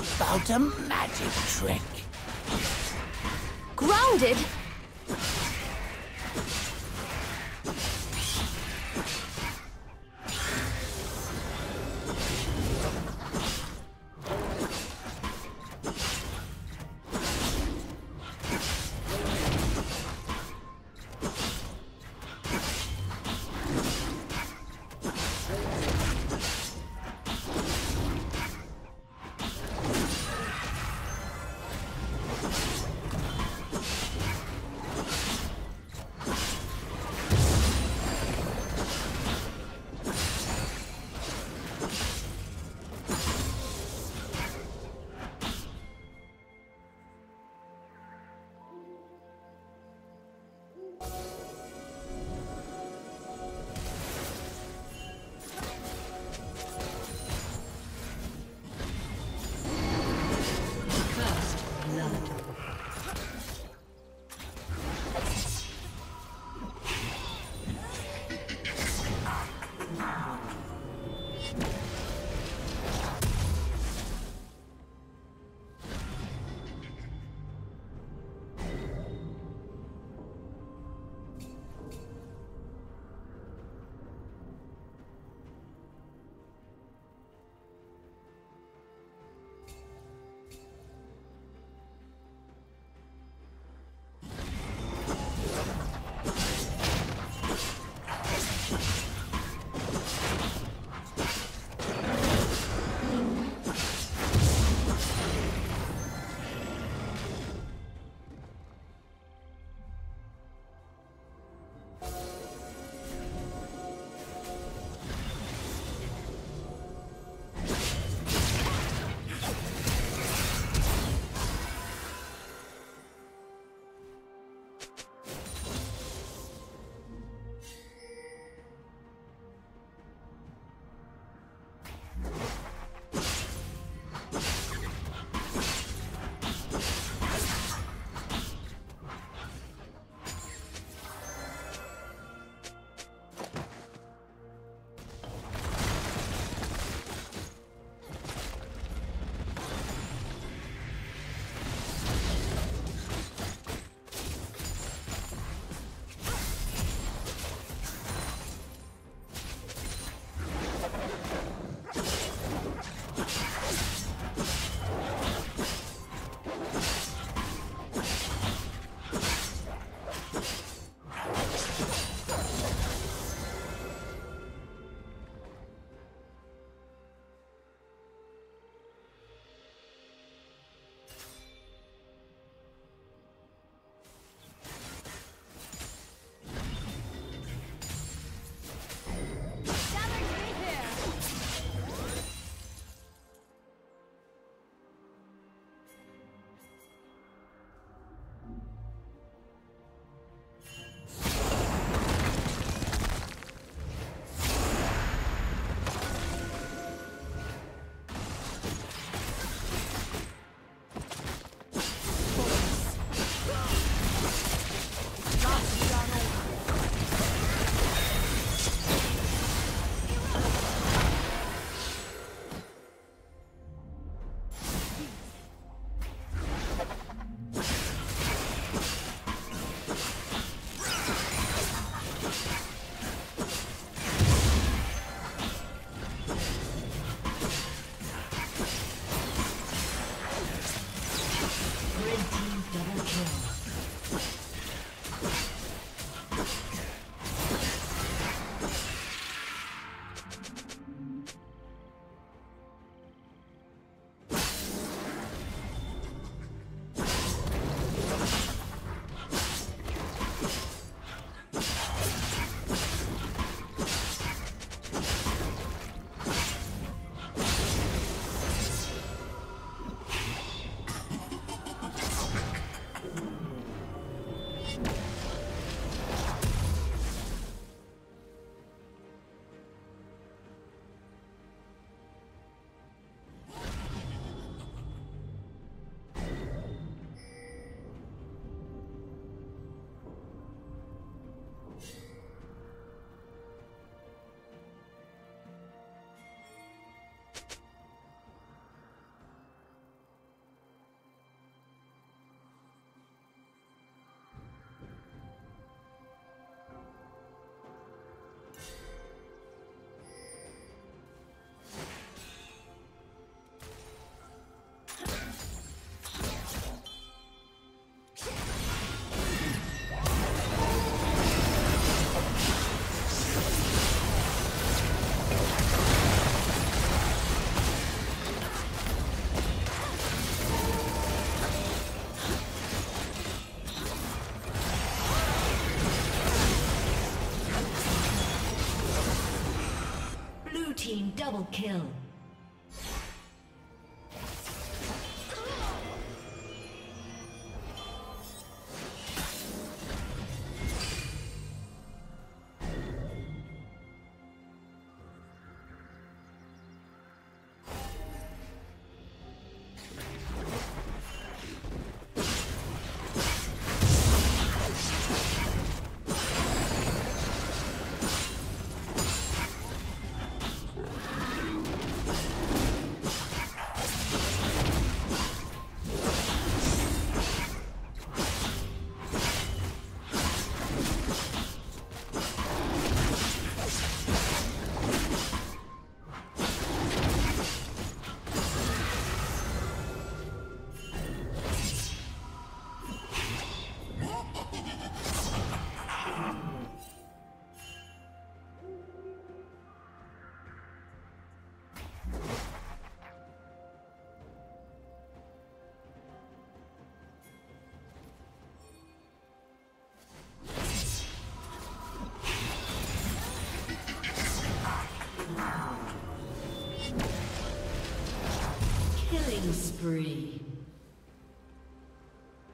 about a magic trick. Grounded? Double kill. Spree.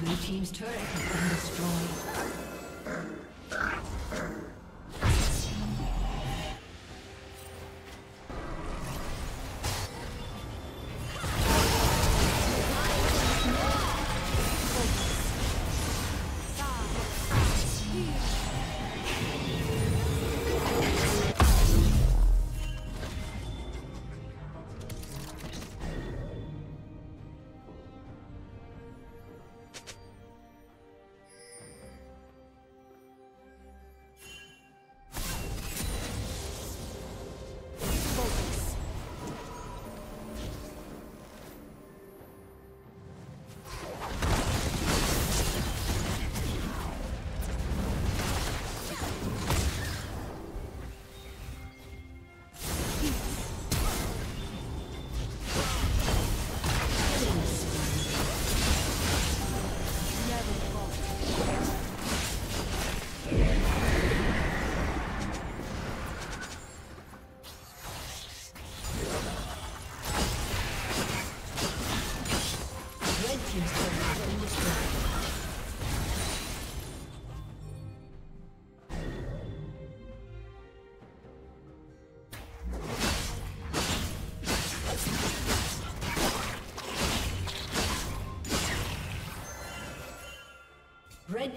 Blue Team's turret has been destroyed. Red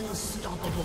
Unstoppable.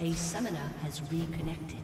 A summoner has reconnected.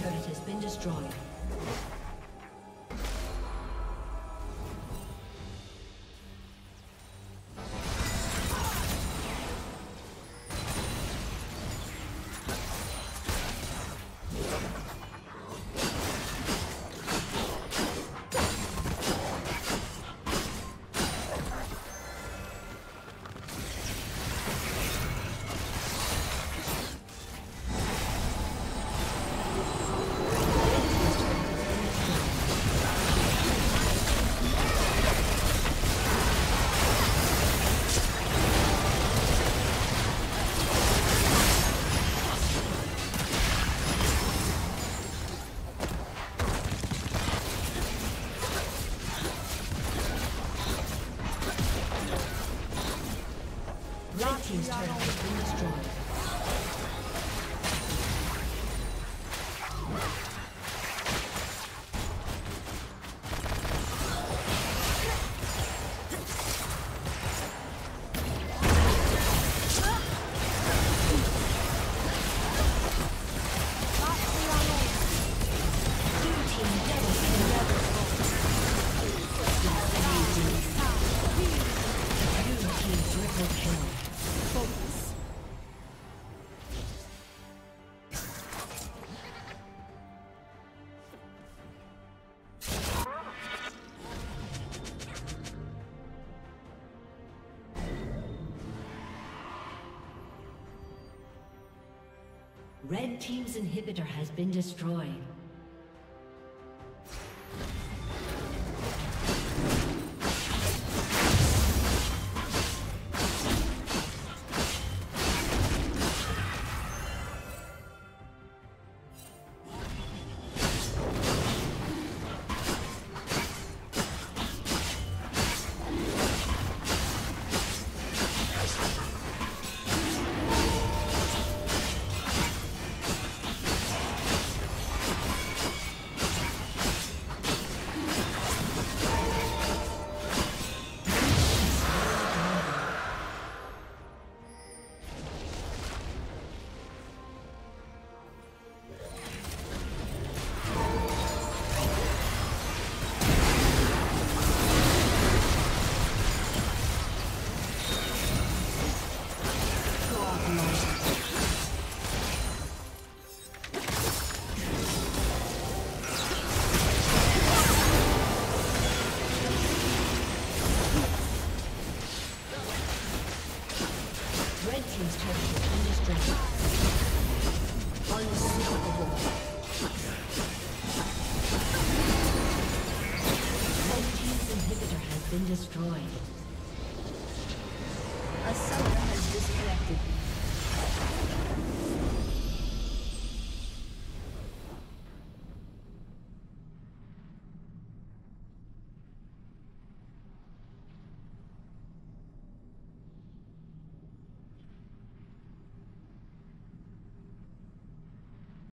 Turret has been destroyed. Team's turret has been destroyed. Blue team double kill. Red Team's inhibitor has been destroyed. Destroyed.